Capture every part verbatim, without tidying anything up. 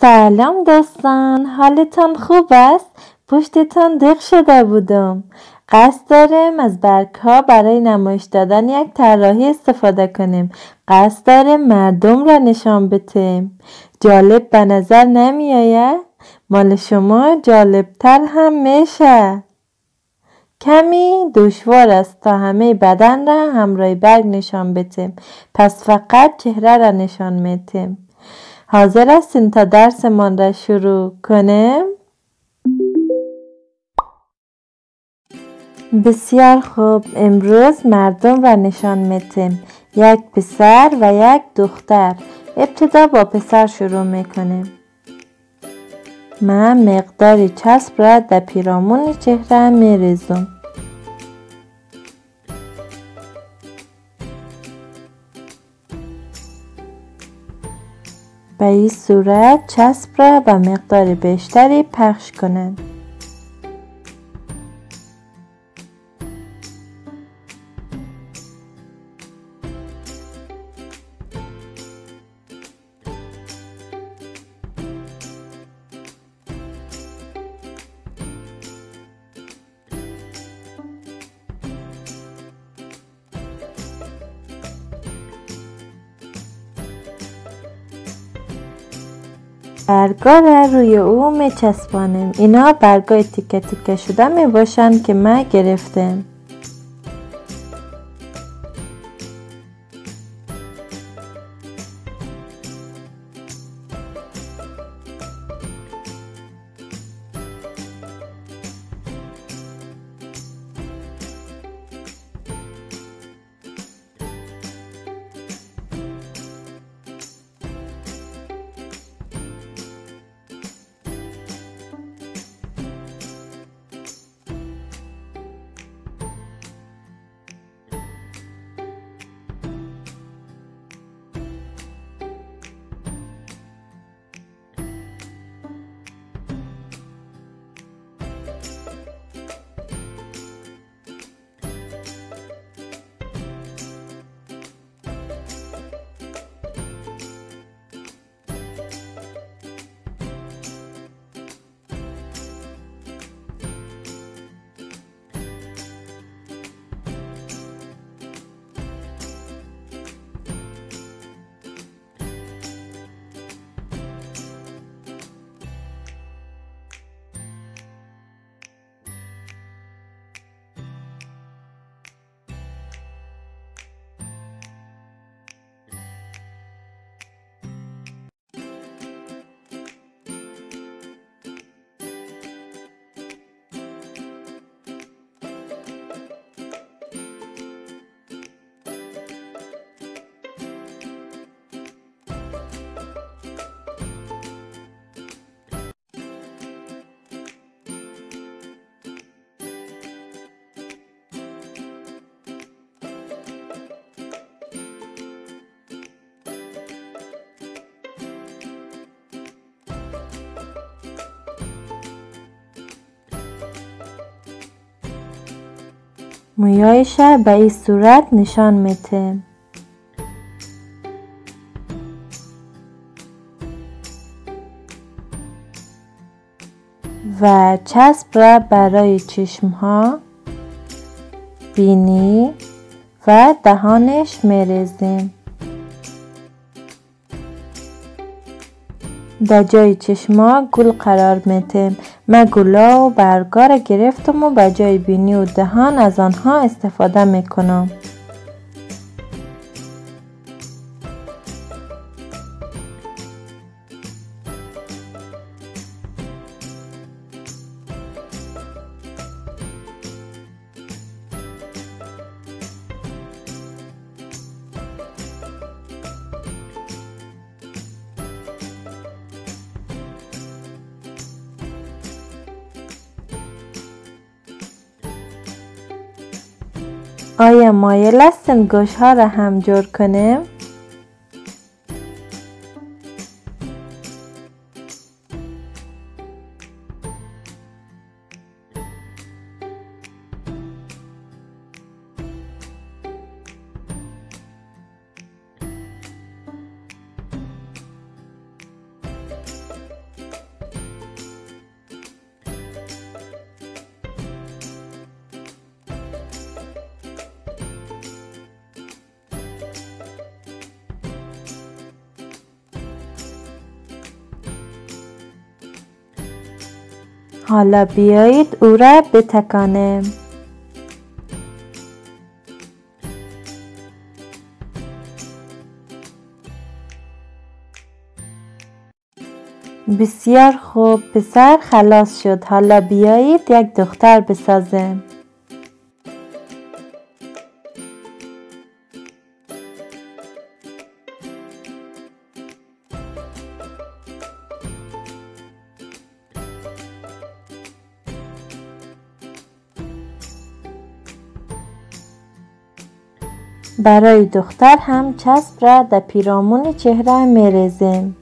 سلام دوستان، حالتان خوب است؟ پشتتان دق شده بودم. قصد داریم از برگ ها برای نمایش دادن یک طراحی استفاده کنیم. قصد داریم مردم را نشان بدیم. جالب به نظر نمی آید؟ مال شما جالب تر هم میشه. کمی دشوار است تا همه بدن را همراه برگ نشان بدیم، پس فقط چهره را نشان میدیم. حاضر هستین تا درسمان را شروع کنیم؟ بسیار خوب، امروز مردم را نشان میدیم. یک پسر و یک دختر. ابتدا با پسر شروع میکنیم. من مقداری چسب را در پیرامون چهره میریزم. به این صورت چسب را به مقدار بیشتری پخش کنند. برگا را روی او می چسبانیم. اینا برگای تیکه تیکه شده می باشند که من گرفتم. مویایش به این صورت نشان میده. و چسب را برای چشمها، بینی و دهانش میریزیم. در جای چشما گل قرار میدیم. من گلا و برگا را گرفتم و به جای بینی و دهان از آنها استفاده میکنم. آیا مایل هستین گوش‌ها را هم جور کنیم؟ حالا بیایید او را بتکانیم. بسیار خوب، پسر خلاص شد. حالا بیایید یک دختر بسازیم. برای دختر هم چسب را در پیرامون چهره می‌ریزیم.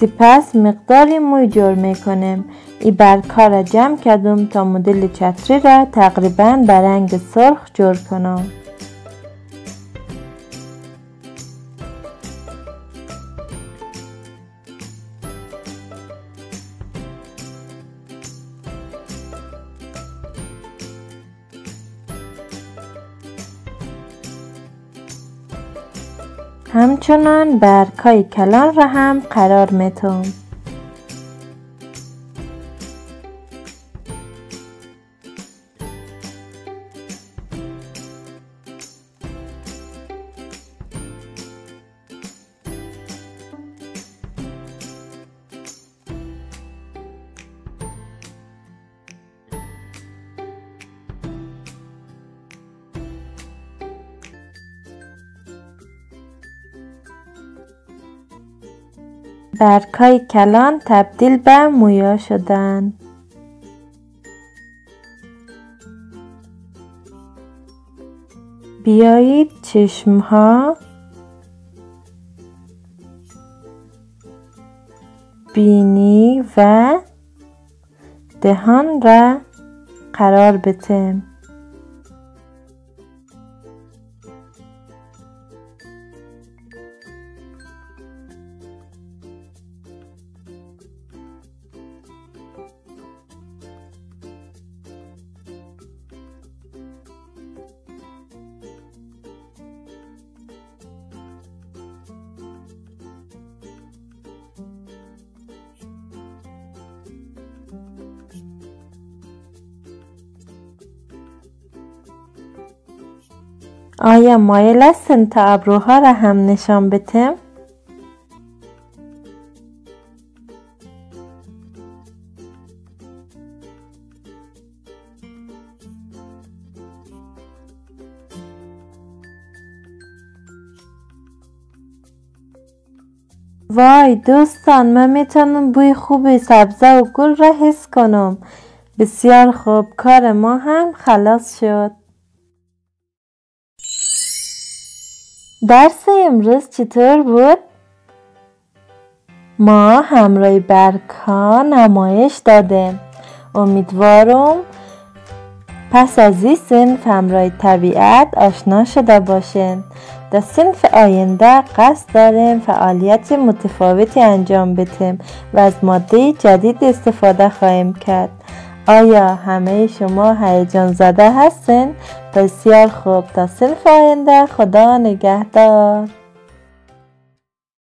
سپس مقداری موی جور میکنیم. ای برگ‌ها را جمع کردم تا مدل چتری را تقریبا به رنگ سرخ جور کنم. همچنان برگ‌های کلان را هم قرار می‌دهم. برگ‌های کلان تبدیل به مویا شدند. بیایید چشم‌ها، بینی و دهان را قرار بدیم. آیا مایل هستین تا ابروها را هم نشان بدیم؟ وای دوستان، من میتونم بوی خوبی سبزه و گل را حس کنم. بسیار خوب، کار ما هم خلاص شد. در سه امروز چطور بود؟ ما همراه برگ‌ها نمایش دادیم. امیدوارم پس از این صنف همراه طبیعت آشنا شده باشین. در صنف آینده قصد داریم فعالیت متفاوتی انجام بدیم و از ماده جدید استفاده خواهیم کرد. آیا همه شما هیجان زده هستین؟ بسیار خوب، تا صنف آینده خدا نگهدار.